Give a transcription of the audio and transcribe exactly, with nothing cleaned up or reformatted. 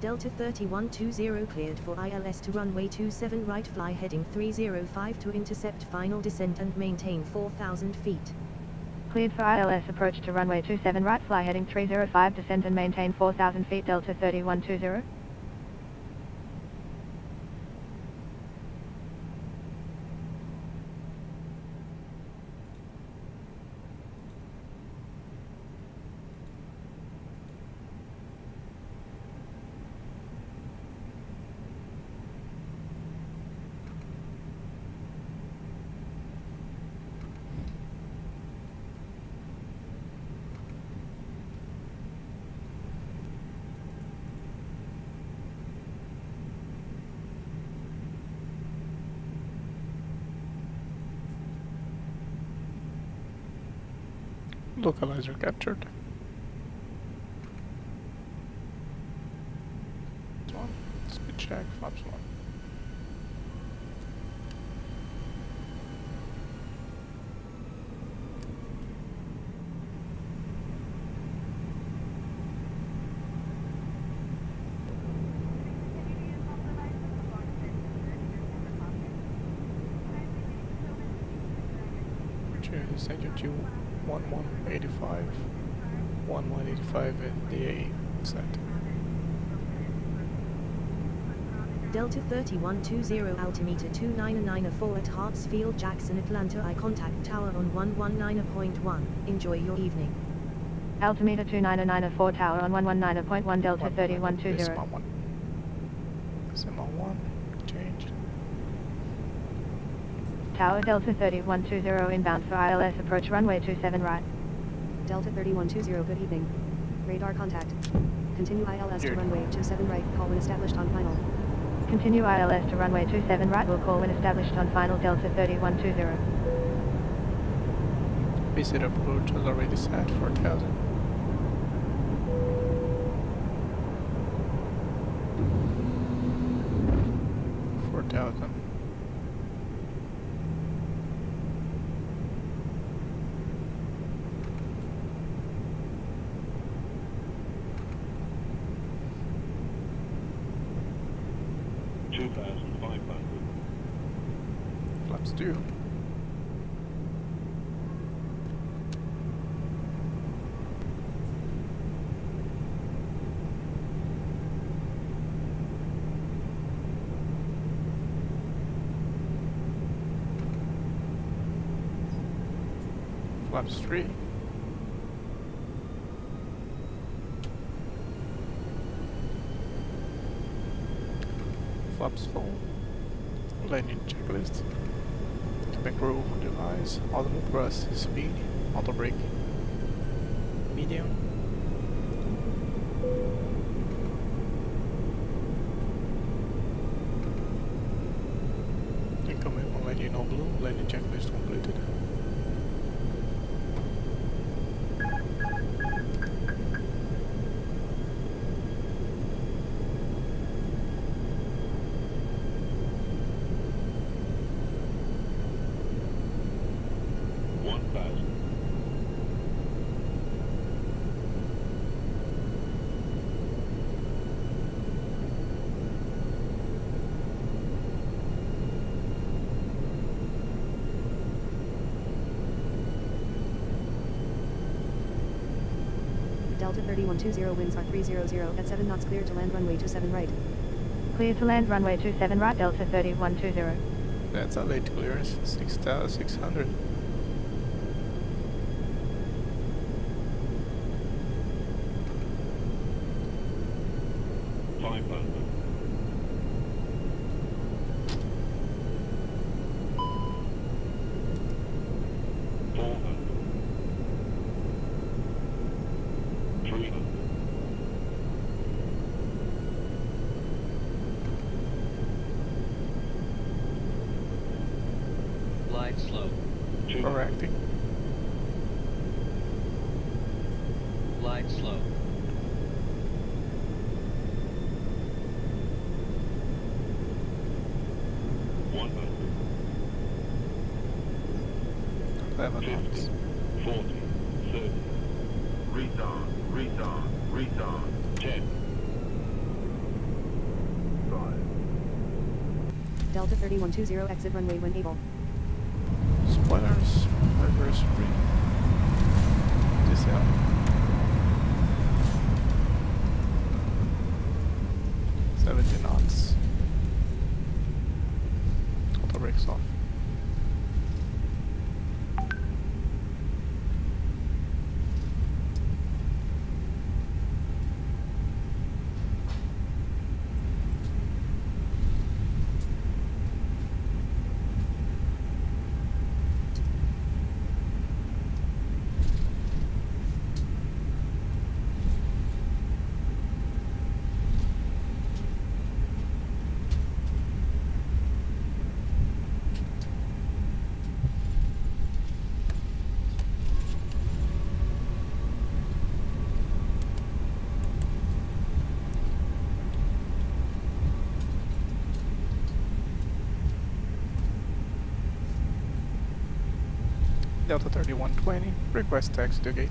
Delta thirty-one twenty cleared for I L S to runway two seven right, fly heading three zero five to intercept final descent and maintain four thousand feet. Cleared for I L S approach to runway two seven right, fly heading three zero five, descend and maintain four thousand feet, Delta thirty-one twenty. Localizer captured. One. Speed check, flaps one. Which is second two. eleven eighty-five, eleven eighty-five at the A set. Delta thirty-one twenty, altimeter two nine nine four at Hartsfield Jackson Atlanta, eye contact tower on one nineteen point one, enjoy your evening. Altimeter two nine nine four, tower on one nineteen point one, Delta thirty-one twenty. This is my one. This is my one, change. Tower Delta thirty-one twenty inbound for I L S approach runway two seven right. Delta thirty-one twenty, good evening. Radar contact. Continue I L S to runway two seven right, call when established on final. Continue I L S to runway two seven right, will call when established on final, Delta thirty-one twenty. Visit approach was already set for one thousand. four thousand. Flaps two. Flaps three. Flaps four. Landing checklist. Back row device. Auto move thrust speed. Auto brake. Medium. Incoming on landing on blue. Landing checklist completed. Delta thirty-one twenty, winds are three hundred at seven knots, clear to land runway two seven right. Clear to land runway two seven right, Delta thirty-one twenty. That's a late clearance, six thousand six hundred. Slow. Correcting. Glide slow. One hundred. Eleven. Forty. Thirty. Retard. Retard. Retard. Ten. Delta thirty-one twenty, exit runway when able. Splatters, reverse, read this out. seventy knots. Auto brakes off. Delta thirty-one twenty, request taxi to gate.